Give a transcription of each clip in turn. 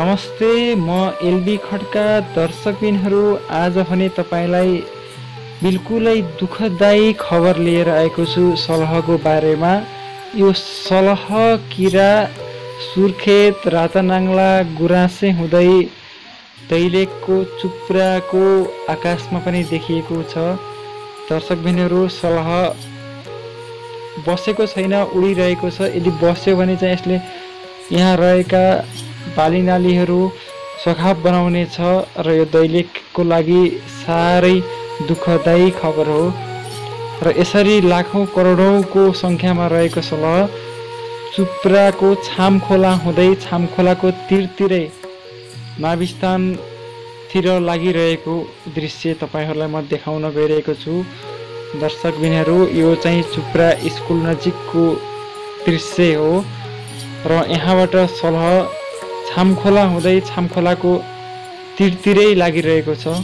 नमस्ते, म LB खड्का। दर्शकबिनहरू, आज भने तपाईलाई बिल्कुलै दुःखदायी खबर लिएर आएको छु। सलहको बारेमा। यो सलह किरा सुर्खेत, रातानाङ्ला, गुराँसे हुँदै दैलेखको चुप्राको आकाशमा पनि देखिएको छ। दर्शकबिनहरू, सलह बसेको छैन, उडिरहेको छ। यदि बस्यो भने चाहिँ यसले यहाँ रहेका बाली नालीहरू सखाप बनाउने छ र यो दैलेखको लागि साह्रै दुःखदायी खबर हो। र यसरी लाखौँ करोडौँको सङ्ख्यामा रहेको सलह चुप्राको छामखोला हुँदै छामखोलाको तिरतिरै माविस्तानतिर लागिरहेको दृश्य तपाईँहरूलाई म देखाउन गइरहेको छु। दर्शकबिनहरू, यो चाहिँ चुप्रा स्कुल नजिकको दृश्य हो र यहाँबाट सलह छामखोला हुँदै छामखोलाको तिरतिरै लागिरहेको छ।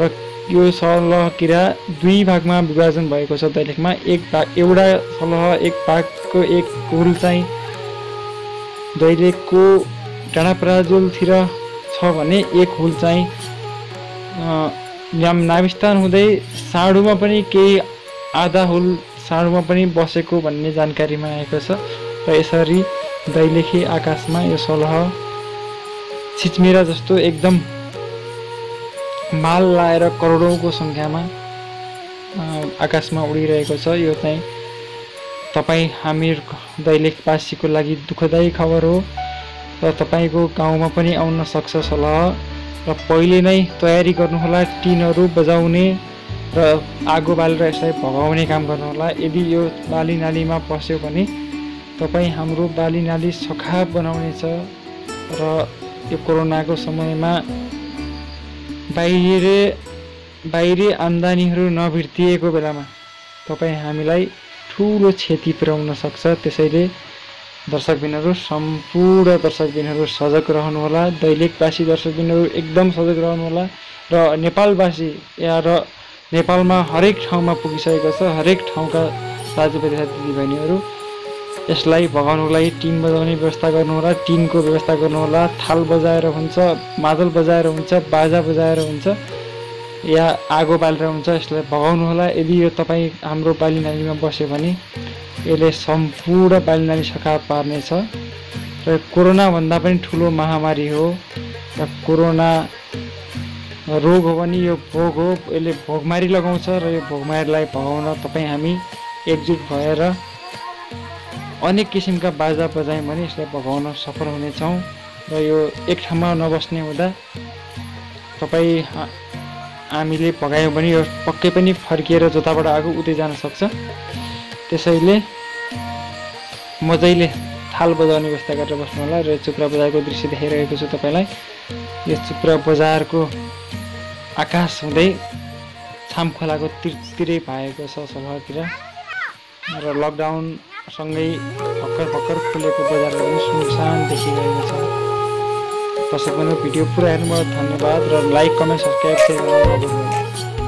र यो सलह किरा दुई भागमा विभाजन भएको छ दैलेखमा। एक भाग, एउटा सलह एक भागको एक कुल चाहिँ दैलेखको डाँडाप्राजुलतिर छ भने एक हुल चाहिँ नाविस्तान हुँदै साँडुमा पनि केही आधा हुल साँडुमा पनि बसेको भन्ने जानकारीमा आएको छ। र यसरी दैलेखी आकाशमा यो सलह छिचमिरा जस्तो एकदम माल लाएर करोडौँको सङ्ख्यामा आकाशमा उडिरहेको छ। यो चाहिँ तपाईँ हामी दैलेखवासीको लागि दुःखदायी खबर हो र तपाईँको गाउँमा पनि आउन सक्छ सलह। र पहिले नै तयारी गर्नुहोला, टिनहरू बजाउने र आगो बालेर यसलाई भगाउने काम गर्नुहोला। यदि यो बाली नालीमा पस्यो भने तपाईँ हाम्रो बाली नाली सखाप बनाउनेछ। र यो कोरोनाको समयमा बाहिरी आम्दानीहरू नभिर्तिएको बेलामा तपाईँ हामीलाई ठुलो क्षति पुर्याउन सक्छ। त्यसैले दर्शकबिनहरू, सम्पूर्ण दर्शकबिनहरू सजग रहनुहोला। दैलेखवासी दर्शकबिनहरू एकदम सजग रहनुहोला। र नेपालवासी या र नेपालमा हरेक ठाउँमा पुगिसकेको छ, हरेक ठाउँका दाजुभाइ तथा दिदीबहिनीहरू यसलाई भगाउनुलाई टिन बजाउने व्यवस्था गर्नुहोला, टिनको व्यवस्था गर्नुहोला। थाल बजाएर हुन्छ, मादल बजाएर हुन्छ, बाजा बजाएर हुन्छ या आगो बालेर हुन्छ, यसलाई भगाउनुहोला। यदि यो तपाईँ हाम्रो बाली नालीमा बस्यो भने यसले सम्पूर्ण बाली नाली सखा पार्नेछ। र कोरोनाभन्दा पनि ठुलो महामारी हो र कोरोना रोग हो भने यो भोग हो, यसले भोगमारी लगाउँछ। र यो भोगमारीलाई भगाउन तपाईँ हामी एकजुट भएर अनेक किसिमका बाजा बजायौँ भने यसलाई भगाउन सफल हुनेछौँ। र यो एक ठाउँमा नबस्ने हुँदा तपाईँ हामीले भगायौँ भने यो पक्कै पनि फर्किएर जताबाट आगो उतै जान सक्छ। त्यसैले मजाले थाल बजाउने व्यवस्था गरेर बस्नु होला। र चुप्रा बजारको दृश्य देखाइरहेको छु तपाईँलाई। यो चुप्रा बजारको आकाश हुँदै छामखोलाको तिरतिरै भएको छ सलहतिर। र लकडाउन सँगै भर्खर भर्खर खुलेको बजारले पनि सुनसान देखिरहेको छ। दर्शकबिनहरू, भिडियो पुरा हेर्नुभयो, धन्यवाद। र लाइक, कमेन्ट, सब्सक्राइब चाहिँ